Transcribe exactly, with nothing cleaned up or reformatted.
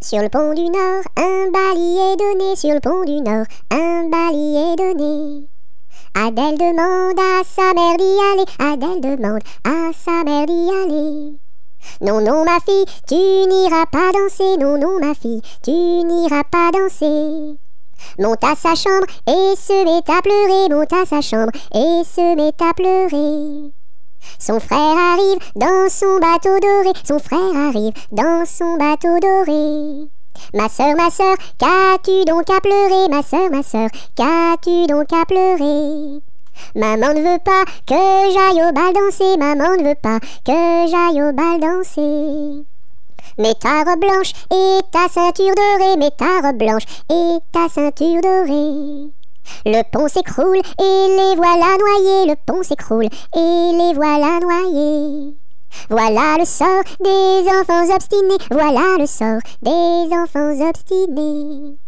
Sur le pont du Nord, un balai est donné. Sur le pont du Nord, un balai est donné. Adèle demande à sa mère d'y aller. Adèle demande à sa mère d'y aller. Non, non, ma fille, tu n'iras pas danser. Non, non, ma fille, tu n'iras pas danser. Monte à sa chambre et se met à pleurer. Monte à sa chambre et se met à pleurer. Son frère arrive dans son bateau doré. Son frère arrive dans son bateau doré. Ma sœur, ma sœur, qu'as-tu donc à pleurer? Ma sœur, ma sœur, qu'as-tu donc à pleurer? Maman ne veut pas que j'aille au bal danser. Maman ne veut pas que j'aille au bal danser. Mets ta robe blanche et ta ceinture dorée. Mets ta robe blanche et ta ceinture dorée. Le pont s'écroule et les voilà noyés. Le pont s'écroule et les voilà noyés. Voilà le sort des enfants obstinés. Voilà le sort des enfants obstinés.